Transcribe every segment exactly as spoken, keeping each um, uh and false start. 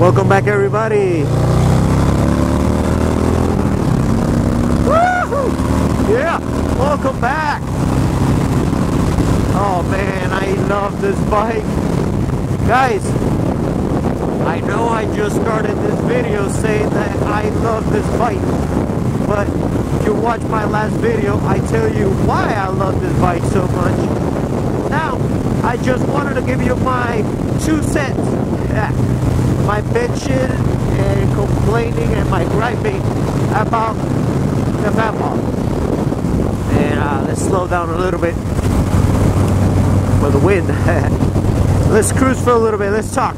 Welcome back, everybody. Woo-hoo! Yeah, welcome back. Oh man, I love this bike. Guys, I know I just started this video saying that I love this bike, but if you watch my last video, I tell you why I love this bike so much. Now, I just wanted to give you my two cents. Yeah. My bitching and complaining and my griping about the Fat Bob. And uh, let's slow down a little bit for the wind. Let's cruise for a little bit. Let's talk.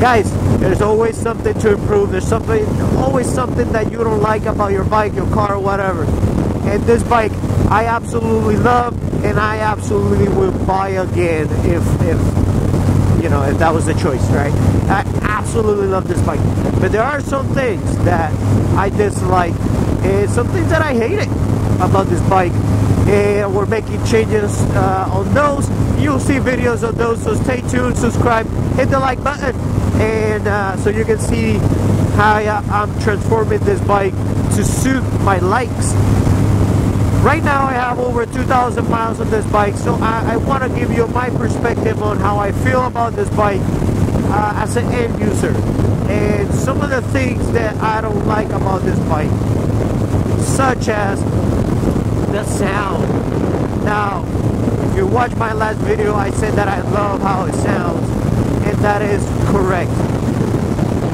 Guys, there's always something to improve. There's something, always something that you don't like about your bike, your car, or whatever. And this bike, I absolutely love, and I absolutely will buy again if, if you know, if that was the choice, right? I absolutely love this bike. But there are some things that I dislike, and some things that I hated about this bike. And we're making changes uh, on those. You'll see videos of those, so stay tuned, subscribe, hit the like button, and uh, so you can see how I'm transforming this bike to suit my likes. Right now I have over two thousand miles on this bike, so I, I want to give you my perspective on how I feel about this bike uh, as an end user, and some of the things that I don't like about this bike, such as the sound. Now, if you watch my last video, I said that I love how it sounds, and that is correct.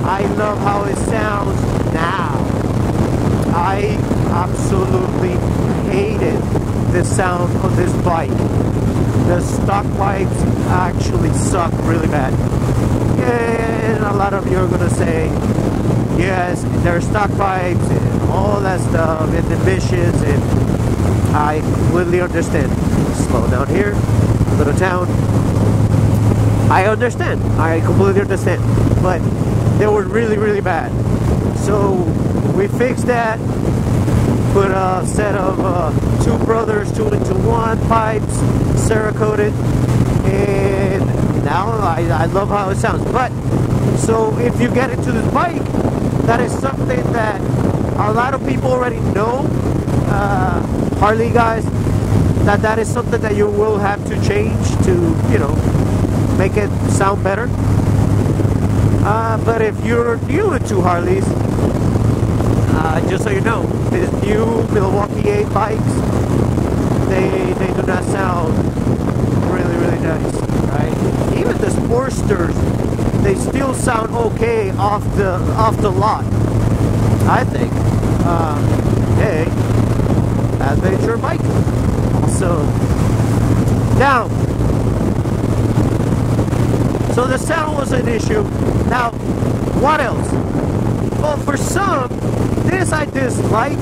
I love how it sounds now. I absolutely hated the sound of this bike. The stock bikes actually suck really bad. And a lot of you are gonna say, yes, they're stock bikes and all that stuff, and the emissions, and I completely understand. Slow down here, a little town. I understand. I completely understand. But they were really, really bad. So we fixed that. Put a set of uh, Two Brothers, two into one pipes, Cerakoted, and now I, I love how it sounds. But so if you get into this bike, that is something that a lot of people already know. Uh, Harley guys, that that is something that you will have to change to, you know, make it sound better. Uh, but if you're new to Harleys, uh, just so you know, these new Milwaukee eight bikes, they they do not sound really really nice, right? Even the Sportsters, they still sound okay off the off the lot, I think. Uh, hey. Adventure bike. So now, so the sound was an issue. Now, what else? Well, for some, this I dislike.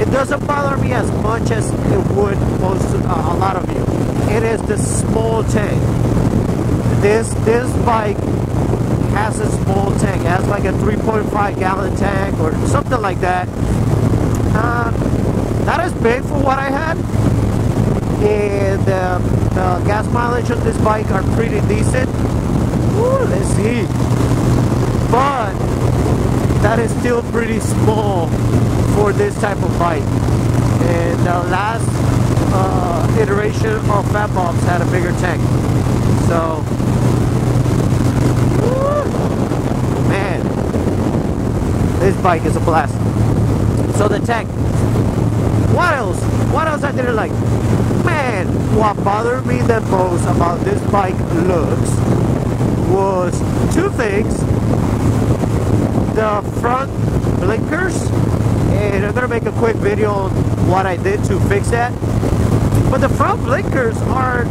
It doesn't bother me as much as it would most uh, a lot of you. It is the small tank. This this bike has a small tank. It has like a three point five gallon tank or something like that. Uh, Not as big for what I had, and um, the gas mileage on this bike are pretty decent. Ooh, let's see, but that is still pretty small for this type of bike. And the last uh, iteration of Fat Bob's had a bigger tank, so ooh, man, this bike is a blast. So the tank. What else? What else I didn't like? Man, what bothered me the most about this bike looks was two things. The front blinkers, and I'm gonna make a quick video on what I did to fix that. But the front blinkers are,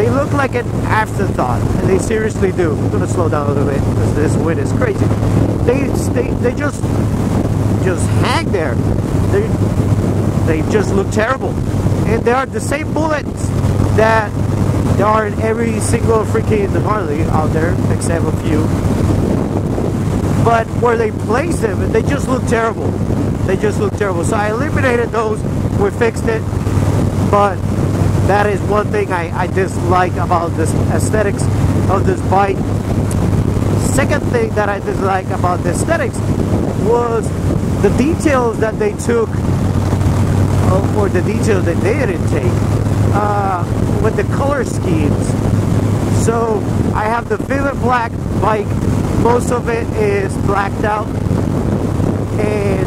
they look like an afterthought, and they seriously do. I'm gonna slow down a little bit because this wind is crazy. They, they, they just, just hang there. They, They just look terrible, and they are the same bullets that there are in every single freaking Harley out there, except a few. But where they place them, they just look terrible. They just look terrible. So I eliminated those. We fixed it. But that is one thing I, I dislike about this aesthetics of this bike. second thing that I dislike about the aesthetics was the details that they took, or the details that they didn't take, uh, with the color schemes. So I have the Vivid Black bike, most of it is blacked out, and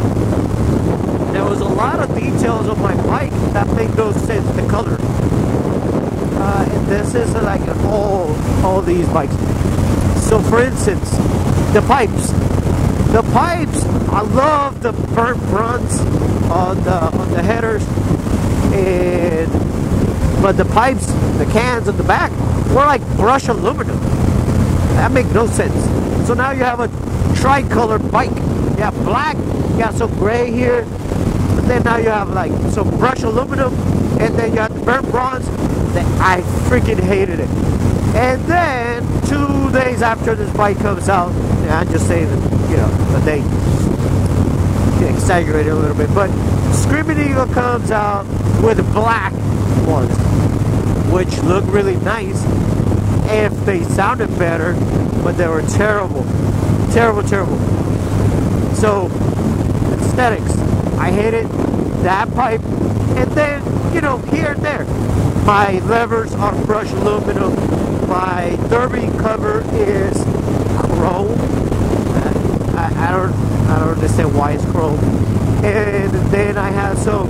there was a lot of details on my bike that make no sense, the color. Uh, and this is like all, all these bikes. So for instance, the pipes. The pipes, I love the burnt bronze on the, on the headers, and but the pipes, the cans on the back, were like brushed aluminum. That makes no sense. So now you have a tricolor bike. You have black, you got some gray here, but then now you have like some brushed aluminum, and then you have the burnt bronze. That I freaking hated it. And then two days after this bike comes out, and I'm just saying that, you know, but they exaggerated a little bit, but Screaming Eagle comes out with black ones, which look really nice if they sounded better, but they were terrible, terrible, terrible. So aesthetics, I hated that pipe. And then, you know, here and there, my levers are brushed aluminum, my derby cover is chrome. I, I don't I don't understand why it's chrome. And then I have some,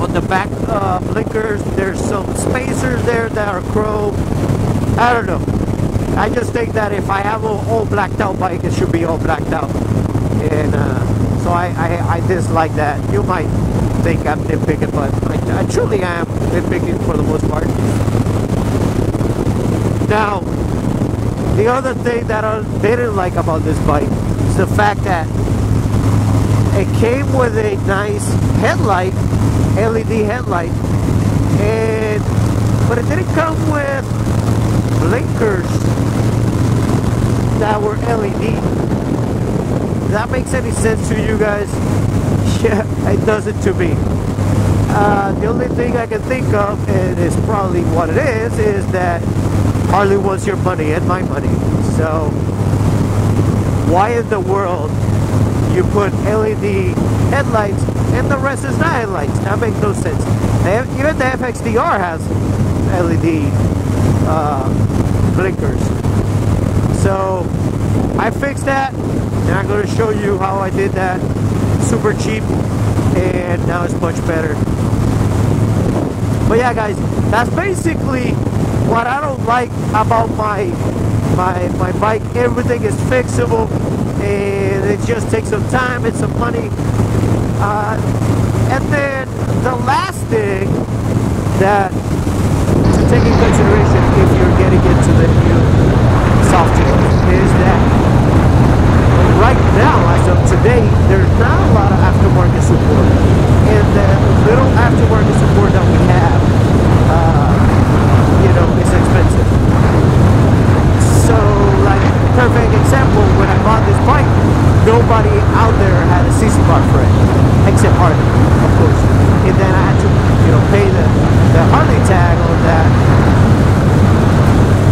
on the back uh, blinkers, there's some spacers there that are chrome. I don't know. I just think that if I have an all blacked out bike, it should be all blacked out. And uh, so I, I, I dislike that. You might think I'm nitpicking, but I, I truly am nitpicking for the most part. Now, the other thing that I didn't like about this bike is the fact that it came with a nice headlight, L E D headlight, and but it didn't come with blinkers that were L E D. Does that make any sense to you guys? Yeah, it doesn't to me. Uh, the only thing I can think of, and it's probably what it is, is that Harley wants your money and my money. So why in the world you put L E D headlights and the rest is not headlights? That makes no sense. Have, even the F X D R has L E D uh, blinkers. So I fixed that, and I'm going to show you how I did that. Super cheap, and now it's much better. But yeah guys, that's basically what I don't like about my my my bike. Everything is fixable, and it just takes some time and some money. Uh, and then the last thing that to take in consideration if you're getting into the new softail is that right now, as of today, there's not a lot of aftermarket support, and the little aftermarket support that we have, uh, you know, is expensive. So, like, perfect example, when I bought this bike, nobody out there had a C C bar for it, except Harley, of course. And then I had to, you know, pay the, the Harley tag on that.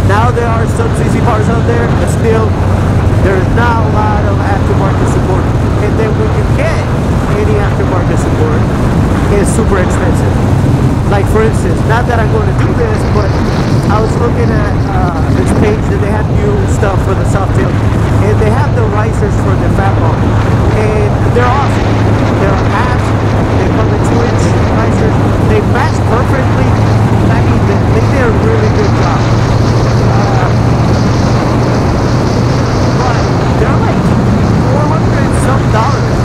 Now there are some C C bars out there, but still, there's not a lot of aftermarket support, and then when you get any aftermarket support, it's super expensive. Like for instance, not that I'm going to do this, but I was looking at uh, this page that they had new stuff for the softail, and they have the risers for the Fat Bob, and they're awesome. They're half, they come in two inch risers, they match perfectly. I mean, they did a really good job. Dollars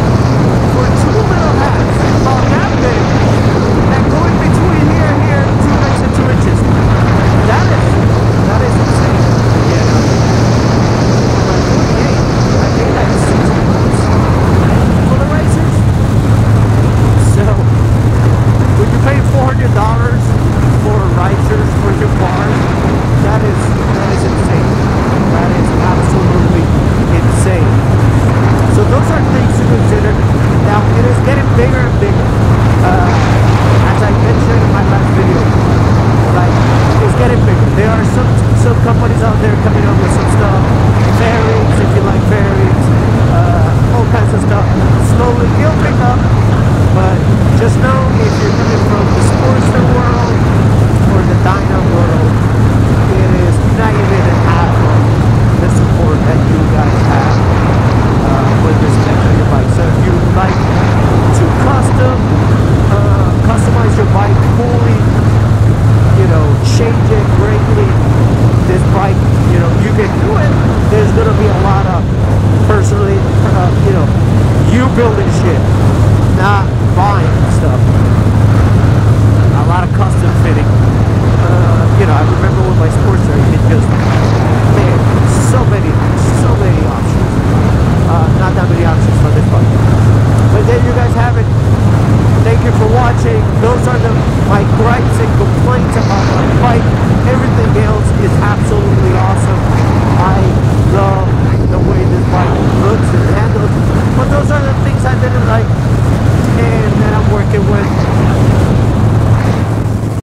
for two little halves about that big that go in between here and here two inches and two inches. That is that is insane. Yeah. I think that's six pounds for the racers. So when you pay four hundred dollars change it greatly. This bike, you know, you can do it. There's gonna be a lot of personally, uh, you know, you building shit, not buying stuff. A lot of custom fitting. Uh, you know, I remember with my sports car, you could just, man, so many, so many options. Uh, not that many options for this bike. But there you guys have it. Thank you for watching. Those are the my